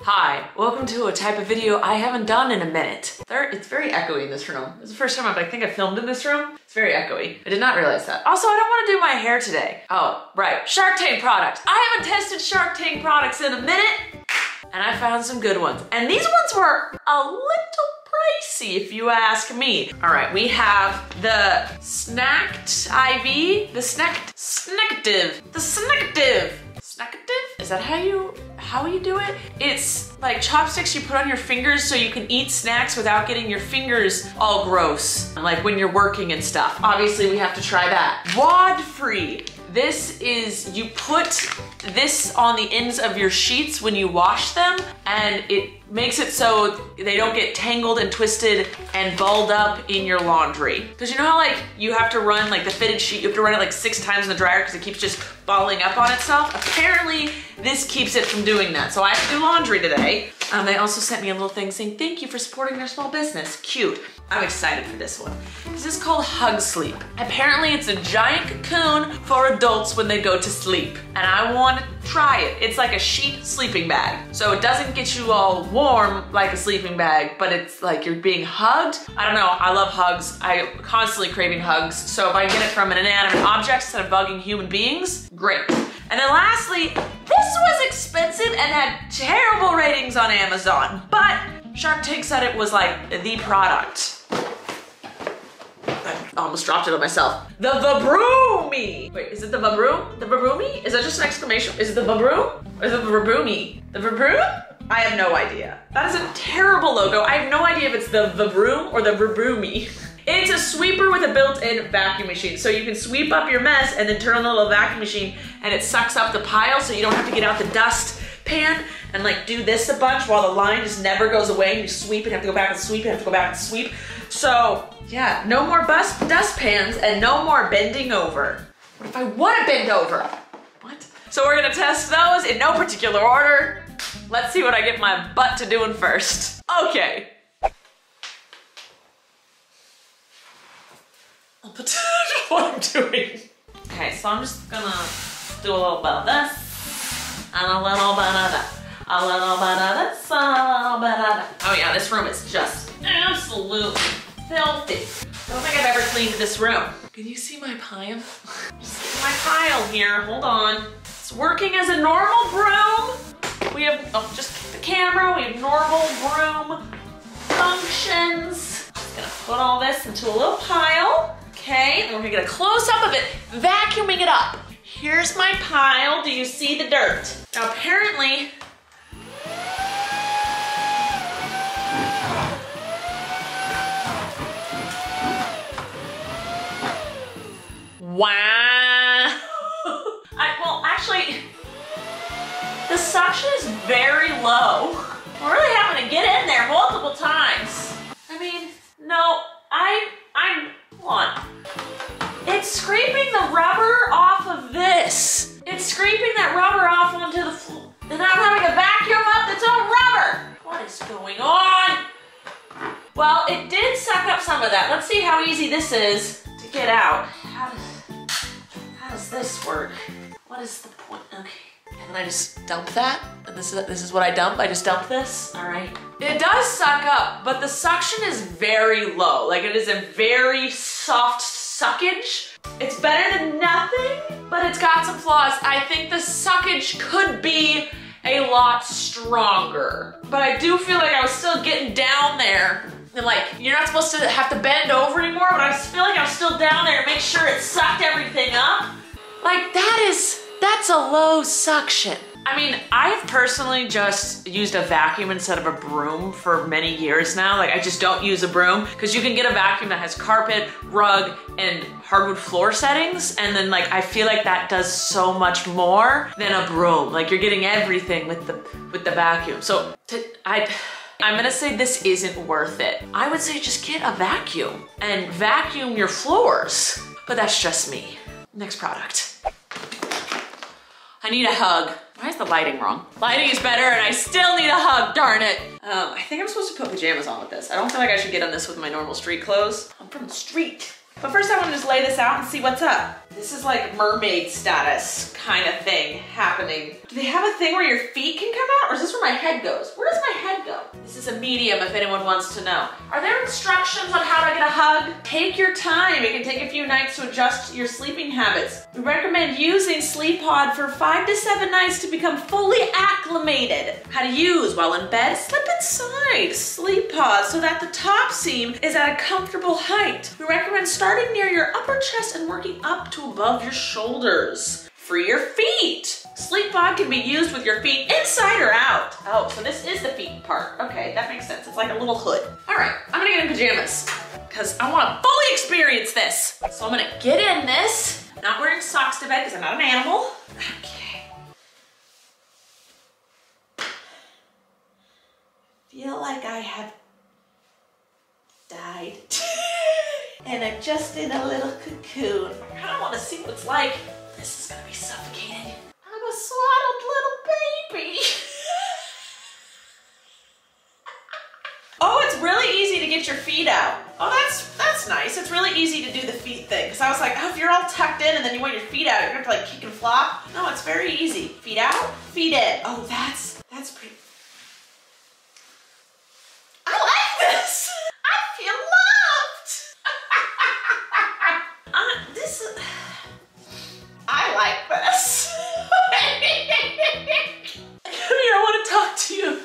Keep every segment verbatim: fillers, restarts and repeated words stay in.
Hi, welcome to a type of video I haven't done in a minute. There, it's very echoey in this room. This is the first time I think I filmed in this room. It's very echoey. I did not realize that. Also, I don't want to do my hair today. Oh, right. Shark Tank products. I haven't tested Shark Tank products in a minute, and I found some good ones. And these ones were a little pricey, if you ask me. All right, we have the Snacktiv, the Snacktiv, Snacktiv, the Snacktiv. Snacktiv? Is that how you, how you do it? It's like chopsticks you put on your fingers so you can eat snacks without getting your fingers all gross, like when you're working and stuff. Obviously, we have to try that. Wad-free. This is, you put this on the ends of your sheets when you wash them, and it makes it so they don't get tangled and twisted and balled up in your laundry. Because you know how like you have to run like the fitted sheet, you have to run it like six times in the dryer because it keeps just balling up on itself? Apparently this keeps it from doing that. So I have to do laundry today. Um, they also sent me a little thing saying, thank you for supporting their small business. Cute. I'm excited for this one. This is called Hug Sleep. Apparently it's a giant cocoon for adults when they go to sleep. And I want to try it. It's like a sheet sleeping bag. So it doesn't get you all warm like a sleeping bag, but it's like you're being hugged. I don't know, I love hugs. I'm constantly craving hugs. So if I get it from an inanimate object instead of bugging human beings, great. And then lastly, this was expensive and had terrible ratings on Amazon, but Shark Tank said it was like the product. I almost dropped it on myself. The Vabroomie. Wait, is it the Vabroom? The Vabroomie? Is that just an exclamation? Is it the Vabroom? Or is it the Vabroomie? The Vabroom? I have no idea. That is a terrible logo. I have no idea if it's the Vabroom or the Vabroomie. It's a sweeper with a built-in vacuum machine. So you can sweep up your mess and then turn on the little vacuum machine and it sucks up the pile so you don't have to get out the dust pan and like do this a bunch while the line just never goes away and you sweep and have to go back and sweep and have to go back and sweep. So yeah, no more bus dust pans and no more bending over. What if I wanna bend over? What? So we're gonna test those in no particular order. Let's see what I get my butt to doing first. Okay. What I'm doing. Okay, so I'm just gonna do a little bit of this, and a little bit of that, a little bit of this, a little bit of that. Oh yeah, this room is just absolutely filthy. I don't think I've ever cleaned this room. Can you see my pile? See my pile here, hold on. It's working as a normal broom. We have, oh, just keep the camera, we have normal broom functions. I'm gonna put all this into a little pile. Okay, and we're gonna get a close-up of it, vacuuming it up. Here's my pile, do you see the dirt? Now apparently, wow. I, well, actually, the suction is very low. We're really having to get in there multiple times. I mean, no, I, I'm, hold on. It's scraping the rubber off of this. It's scraping that rubber off onto the floor. And I'm having to vacuum up its own rubber. What is going on? Well, it did suck up some of that. Let's see how easy this is to get out. How does, how does this work? What is the point? Okay. And then I just dump that. And this is, this is what I dump. I just dump this. All right. It does suck up, but the suction is very low. Like it is a very soft suckage. It's better than nothing, but it's got some flaws. I think the suckage could be a lot stronger, but I do feel like I was still getting down there. And like, you're not supposed to have to bend over anymore, but I feel like I'm still down there to make sure it sucked everything up. Like that is, that's a low suction. I mean, I've personally just used a vacuum instead of a broom for many years now. Like I just don't use a broom because you can get a vacuum that has carpet, rug, and hardwood floor settings. And then like, I feel like that does so much more than a broom. Like you're getting everything with the, with the vacuum. So to, I, I'm gonna say this isn't worth it. I would say just get a vacuum and vacuum your floors, but that's just me. Next product. I need a hug. Why is the lighting wrong? Lighting is better and I still need a hug, darn it. Um, I think I'm supposed to put pajamas on with this. I don't feel like I should get on this with my normal street clothes. I'm from the street. But first I want to just lay this out and see what's up. This is like mermaid status kind of thing happening. Do they have a thing where your feet can come out, or is this where my head goes? Where does my head go? This is a medium if anyone wants to know. Are there instructions on how to get a hug? Take your time. It can take a few nights to adjust your sleeping habits. We recommend using Sleep Pod for five to seven nights to become fully acclimated. How to use while in bed? Slip inside Sleep Pod so that the top seam is at a comfortable height. We recommend starting near your upper chest and working up to above your shoulders. Free your feet. Sleep Pod can be used with your feet inside or out. Oh, so this is the feet part. Okay, that makes sense. It's like a little hood. All right, I'm gonna get in pajamas because I wanna fully experience this. So I'm gonna get in this. Not wearing socks to bed because I'm not an animal. Okay. Feel like I have died. And I'm just in a little cocoon. I kinda wanna see what it's like. This is gonna be suffocating. I'm a swaddled little baby. Oh, it's really easy to get your feet out. Oh, that's that's nice. It's really easy to do the feet thing. Cause I was like, oh, if you're all tucked in and then you want your feet out, you're gonna have to like kick and flop. No, it's very easy. Feet out, feet in. Oh, that's, that's pretty. I like this. I feel loved. uh, this is, like this. Come here, I want to talk to you.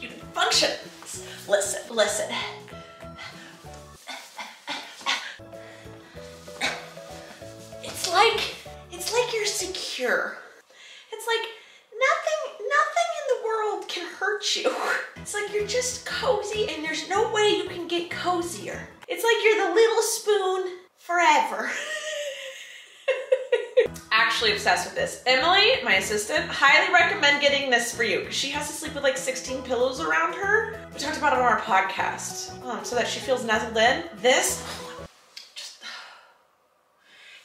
You can function. Listen, listen. It's like, it's like you're secure. It's like nothing, nothing in the world can hurt you. It's like you're just cozy and there's no way you can get cozier. It's like you're the little spoon forever. Actually obsessed with this. Emily, my assistant, highly recommend getting this for you because she has to sleep with like sixteen pillows around her. We talked about it on our podcast um, so that she feels nestled in. This, just,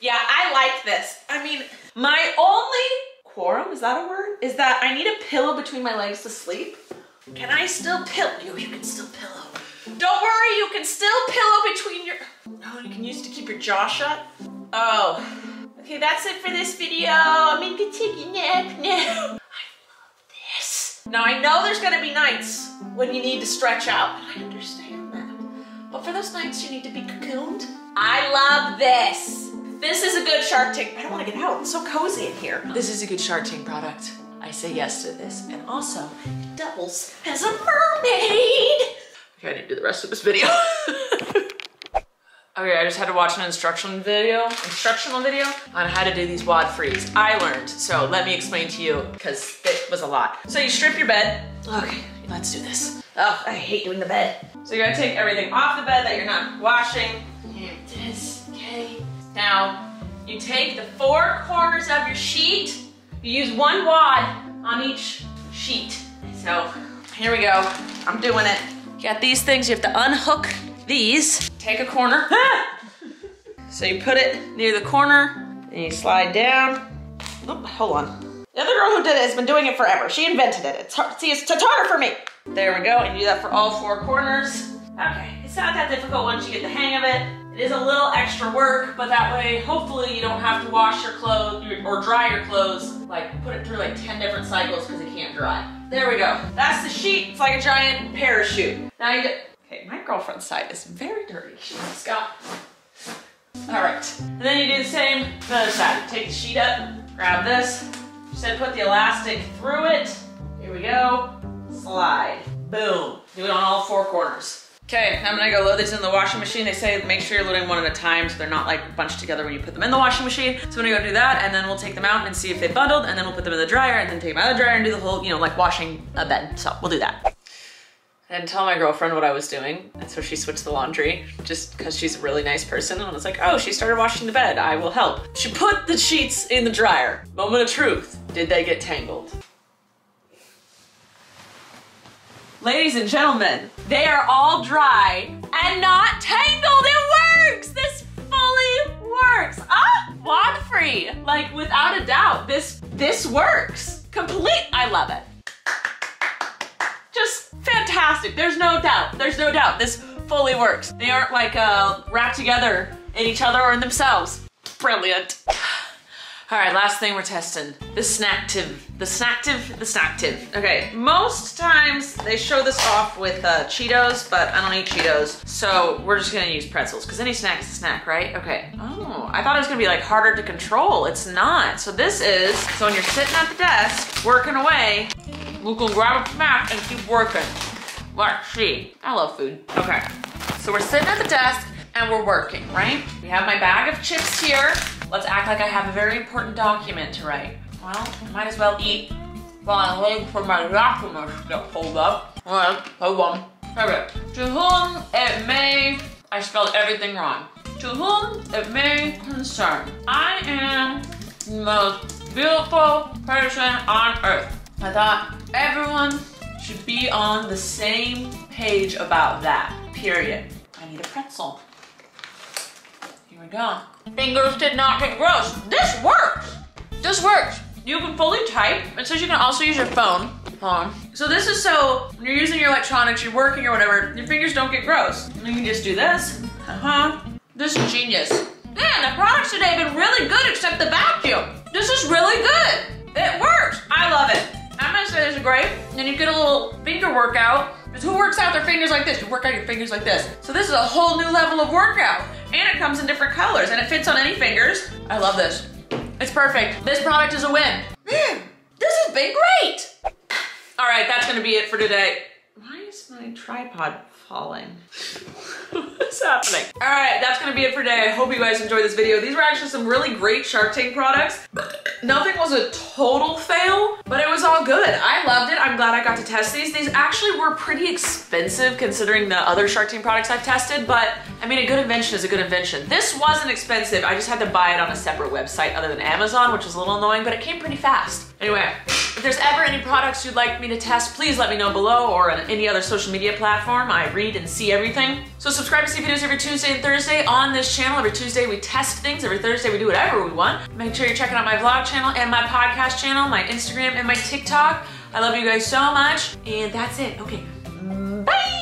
yeah, I like this. I mean, my only quorum, is that a word? Is that I need a pillow between my legs to sleep. Can I still pillow? You, you can still pillow. Don't worry, you can still pillow between your... Oh, you can use it to keep your jaw shut. Oh. Okay, that's it for this video. I'm gonna take a nap now. I love this. Now, I know there's gonna be nights when you need to stretch out. I understand that. But for those nights, you need to be cocooned. I love this. This is a good Shark Tank. I don't wanna get out. It's so cozy in here. This is a good Shark Tank product. I say yes to this, and also it doubles as a mermaid. Okay, I need to do the rest of this video. Okay, I just had to watch an instructional video, instructional video on how to do these Wad-frees. I learned, so let me explain to you because it was a lot. So you strip your bed. Okay, let's do this. Oh, I hate doing the bed. So you're gonna take everything off the bed that you're not washing. Here it is, okay. Now, you take the four corners of your sheet. You use one wad on each sheet. So here we go, I'm doing it. You got these things, you have to unhook these. Take a corner. So you put it near the corner and you slide down. Oop, hold on. The other girl who did it has been doing it forever. She invented it. It's hard. See, it's harder for me. There we go, and you do that for all four corners. Okay, it's not that difficult once you get the hang of it. It is a little extra work, but that way, hopefully you don't have to wash your clothes or dry your clothes. Like put it through like ten different cycles because it can't dry. There we go. That's the sheet. It's like a giant parachute. Now you get, okay, my girlfriend's side is very dirty. She's got, all right. And then you do the same for the other side. Take the sheet up, grab this. She said put the elastic through it. Here we go. Slide. Boom. Do it on all four corners. Okay, I'm gonna go load these in the washing machine. They say make sure you're loading one at a time so they're not like bunched together when you put them in the washing machine. So I'm gonna go do that and then we'll take them out and see if they bundled and then we'll put them in the dryer and then take them out of the dryer and do the whole, you know, like washing a bed. So we'll do that. I didn't tell my girlfriend what I was doing and so she switched the laundry just because she's a really nice person and I was like, oh, she started washing the bed, I will help. She put the sheets in the dryer. Moment of truth, did they get tangled? Ladies and gentlemen, they are all dry and not tangled. It works! This fully works. Ah, Wad-free. Like without a doubt, this this works. Complete, I love it. fantastic. There's no doubt. There's no doubt this fully works. They aren't like uh, wrapped together in each other or in themselves. Brilliant. All right, last thing we're testing. The Snacktiv, the Snacktiv, the Snacktiv. Okay, most times they show this off with uh, Cheetos, but I don't eat Cheetos, so we're just gonna use pretzels, because any snack is a snack, right? Okay. Oh, I thought it was gonna be like harder to control. It's not. So this is, so when you're sitting at the desk, working away, you can grab a snack and keep working. Let's see. I love food. Okay, so we're sitting at the desk and we're working, right? We have my bag of chips here. Let's act like I have a very important document to write. Well, I might as well eat while I'm waiting for my documents to get pulled up. All right, hold on. Okay. To whom it may, I spelled everything wrong. To whom it may concern, I am the most beautiful person on earth. I thought everyone should be on the same page about that, period. I need a pretzel. Here we go. Fingers did not get gross. This works. This works. You can fully type. It says you can also use your phone. Um, so this is so when you're using your electronics, you're working or whatever, your fingers don't get gross. And you can just do this. Uh-huh. This is genius. Man, the products today have been really good except the vacuum. This is really good. It works. I love it. I'm gonna say this is great. Then you get a little finger workout. Because who works out their fingers like this? You work out your fingers like this. So this is a whole new level of workout. And it comes in different colors and it fits on any fingers. I love this. It's perfect. This product is a win. Man, this has been great. All right, that's gonna be it for today. Why is my tripod falling? What's happening? All right, that's gonna be it for today. I hope you guys enjoyed this video. These were actually some really great Shark Tank products. Nothing was a total fail, but it was all good. I loved it. I'm glad I got to test these. These actually were pretty expensive considering the other Shark Tank products I've tested, but I mean, a good invention is a good invention. This wasn't expensive. I just had to buy it on a separate website other than Amazon, which was a little annoying, but it came pretty fast. Anyway, if there's ever any products you'd like me to test, please let me know below or on any other social media platform. I read and see everything. So subscribe to see videos every Tuesday and Thursday on this channel. Every Tuesday we test things. Every Thursday we do whatever we want. Make sure you're checking out my vlog channel and my podcast channel, my Instagram and my TikTok. I love you guys so much. And that's it. Okay, bye.